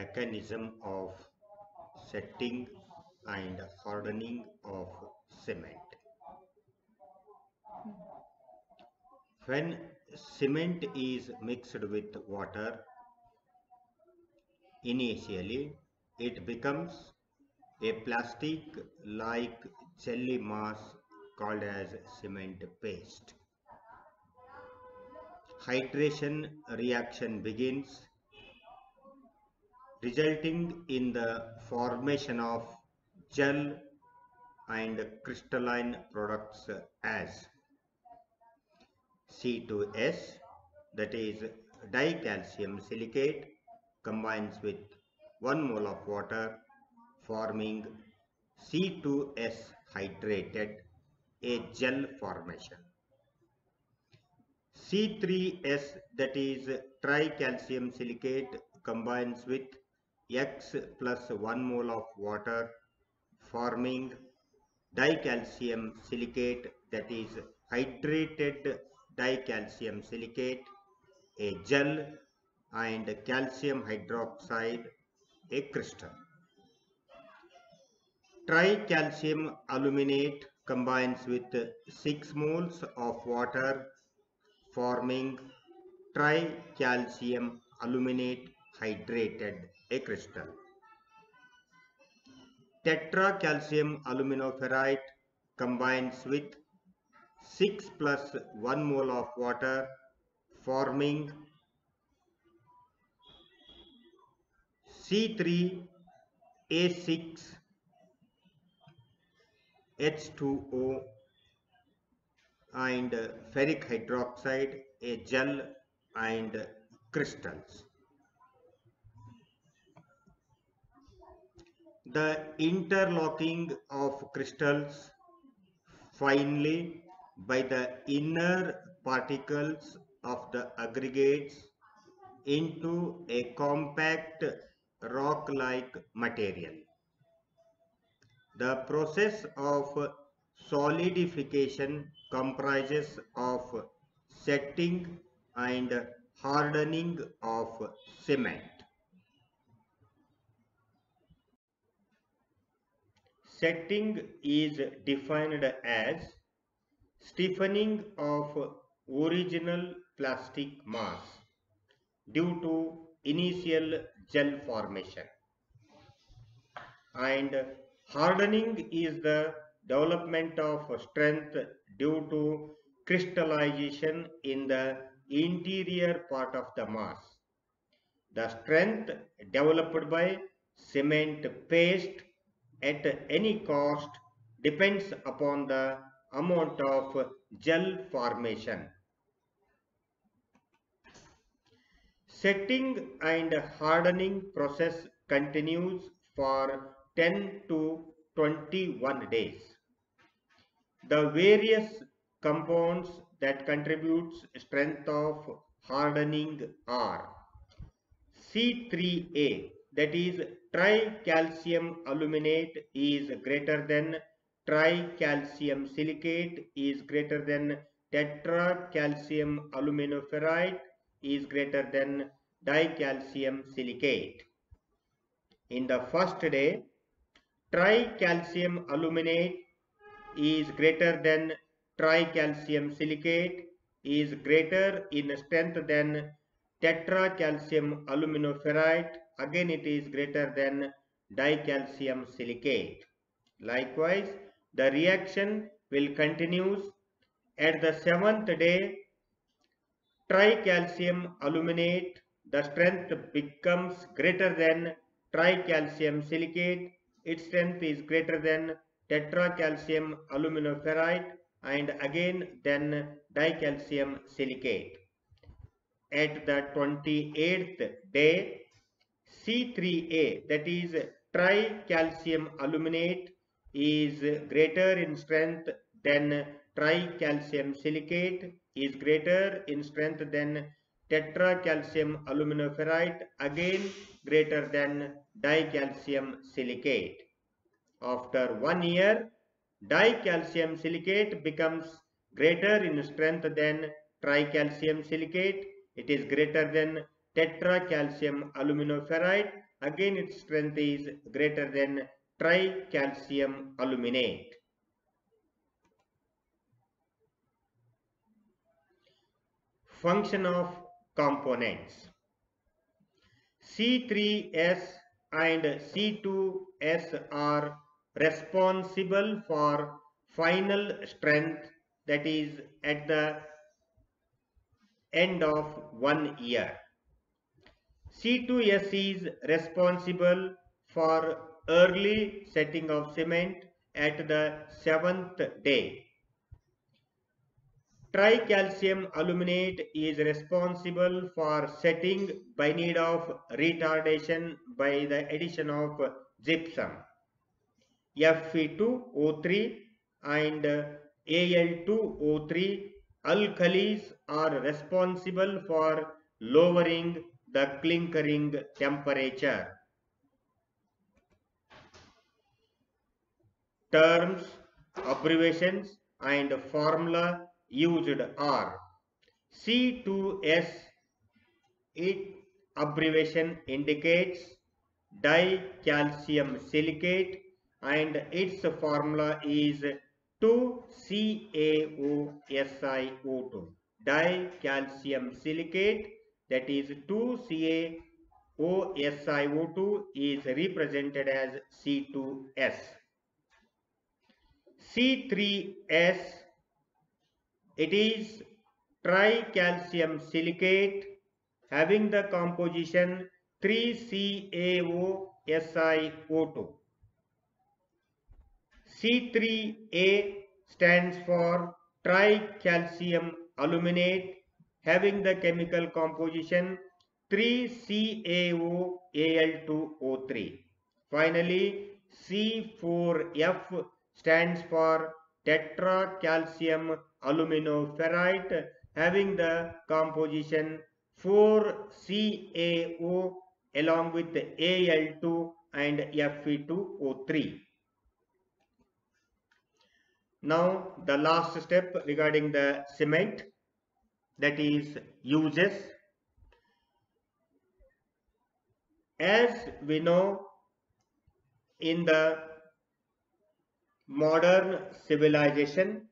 mechanism of setting and hardening of cement. When cement is mixed with water, initially it becomes a plastic like jelly mass called as cement paste. Hydration reaction begins, resulting in the formation of gel and crystalline products as C2S, that is dicalcium silicate, combines with 1 mole of water, forming C2S hydrated, a gel formation. C3S, that is tricalcium silicate, combines with X plus 1 mole of water, forming dicalcium silicate, that is hydrated dicalcium silicate, a gel, and calcium hydroxide, a crystal. Tricalcium aluminate combines with 6 moles of water, forming tricalcium aluminate hydrated, a crystal. Tetracalcium aluminoferrite combines with 6 plus 1 mole of water, forming C3A6H2O and ferric hydroxide, a gel and crystals. The interlocking of crystals finally by the inner particles of the aggregates into a compact rock-like material. The process of solidification comprises of setting and hardening of cement. Setting is defined as stiffening of original plastic mass due to initial gel formation, and hardening is the development of strength due to crystallization in the interior part of the mass. The strength developed by cement paste at any cost depends upon the amount of gel formation. Setting and hardening process continues for 10 to 21 days. The various compounds that contributes strength of hardening are C3A, that is tricalcium aluminate is greater than tricalcium silicate is greater than tetracalcium aluminoferrite is greater than dicalcium silicate. In the first day, tricalcium aluminate is greater than tricalcium silicate is greater in strength than tetracalcium aluminoferrite, again it is greater than dicalcium silicate. Likewise, the reaction will continue. At the 7th day, tricalcium aluminate, the strength becomes greater than tricalcium silicate, its strength is greater than tetracalcium aluminoferrite and again than dicalcium silicate. At the 28th day, C3A, that is tricalcium aluminate, is greater in strength than tricalcium silicate, is greater in strength than tetracalcium aluminoferrite, again greater than dicalcium silicate. After 1 year, dicalcium silicate becomes greater in strength than tricalcium silicate, it is greater than tetracalcium aluminoferrite again its strength is greater than tricalcium aluminate. Function of components. C3S and C2S are responsible for final strength, that is at the end of 1 year. C2S is responsible for early setting of cement at the 7th day. Tricalcium aluminate is responsible for setting by need of retardation by the addition of gypsum, Fe2O3 and Al2O3. Alkalis are responsible for lowering the clinkering temperature. Terms, abbreviations and formula used are C2S. Its abbreviation indicates dicalcium silicate and its formula is 2CaOSiO2, dicalcium silicate, that is 2CaOSiO2 is represented as C2S. C3S, it is tricalcium silicate having the composition 3CaOSiO2. C3A stands for tricalcium aluminate having the chemical composition 3CaOAl2O3. Finally, C4F stands for tetracalcium aluminoferrite having the composition 4CaO along with Al2 and Fe2O3. Now the last step regarding the cement, that is uses. As we know, in the modern civilization,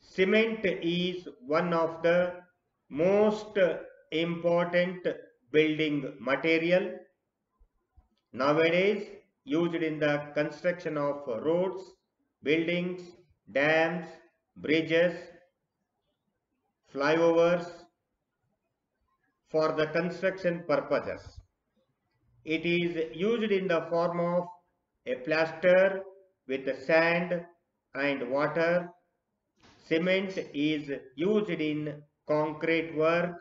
cement is one of the most important building material nowadays, used in the construction of roads, buildings, dams, bridges, flyovers, for the construction purposes. It is used in the form of a plaster with sand and water. Cement is used in concrete work,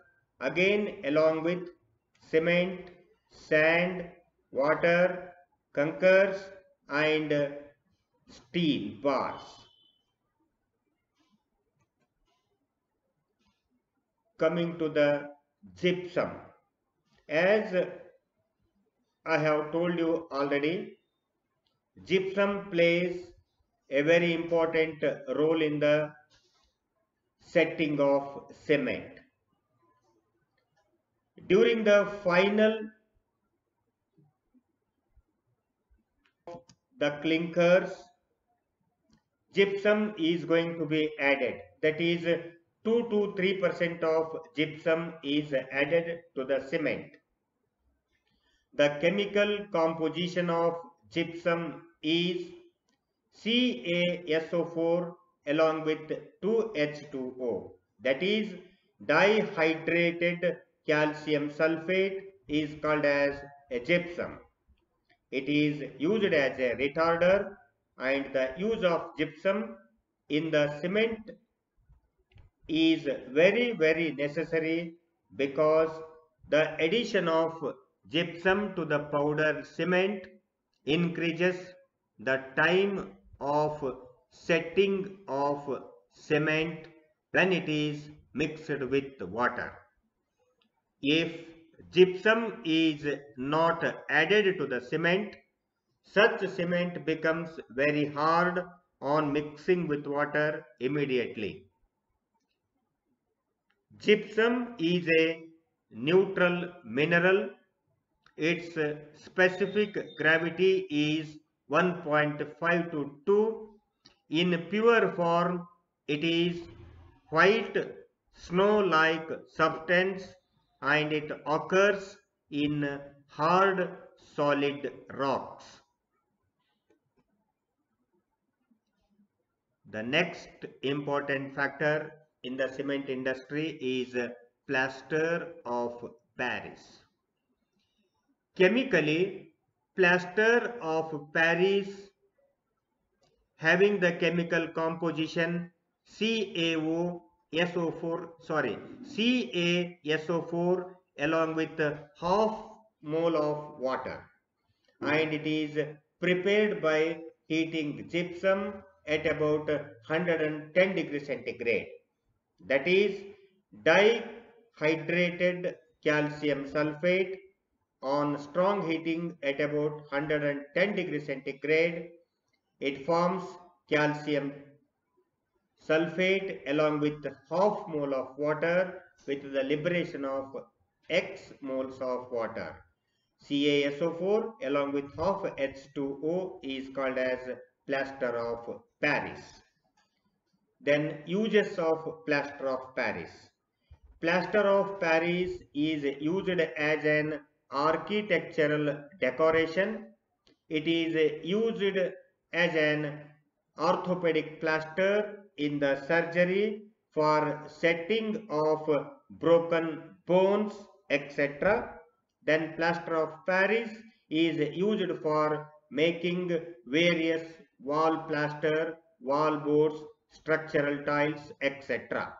again along with cement, sand, water, concrete and steel bars. Coming to the gypsum, as I have told you already, gypsum plays a very important role in the setting of cement. During the final of the clinkers, gypsum is going to be added, that is 2 to 3% of gypsum is added to the cement. The chemical composition of gypsum is CaSO4 along with 2H2O, that is dihydrated calcium sulfate is called as a gypsum. It is used as a retarder, and the use of gypsum in the cement is very necessary, because the addition of gypsum to the powder cement increases the time of setting of cement when it is mixed with water. If gypsum is not added to the cement, such cement becomes very hard on mixing with water immediately. Gypsum is a neutral mineral its specific gravity is 1.5 to 2. In pure form, it is white snow-like substance and it occurs in hard solid rocks. The next important factor in the cement industry is plaster of Paris. Chemically, plaster of Paris having the chemical composition CaSO4 along with half mole of water, and it is prepared by heating gypsum at about 110 degrees centigrade, that is dihydrated calcium sulfate on strong heating at about 110 degrees centigrade. It forms calcium sulfate along with half mole of water with the liberation of X moles of water. CaSO4 along with half H2O is called as plaster of Paris. Then uses of plaster of Paris. Plaster of Paris is used as an architectural decoration. It is used as an orthopedic plaster in the surgery for setting of broken bones, etc. Then plaster of Paris is used for making various wall plaster, wall boards, structural tiles, etc.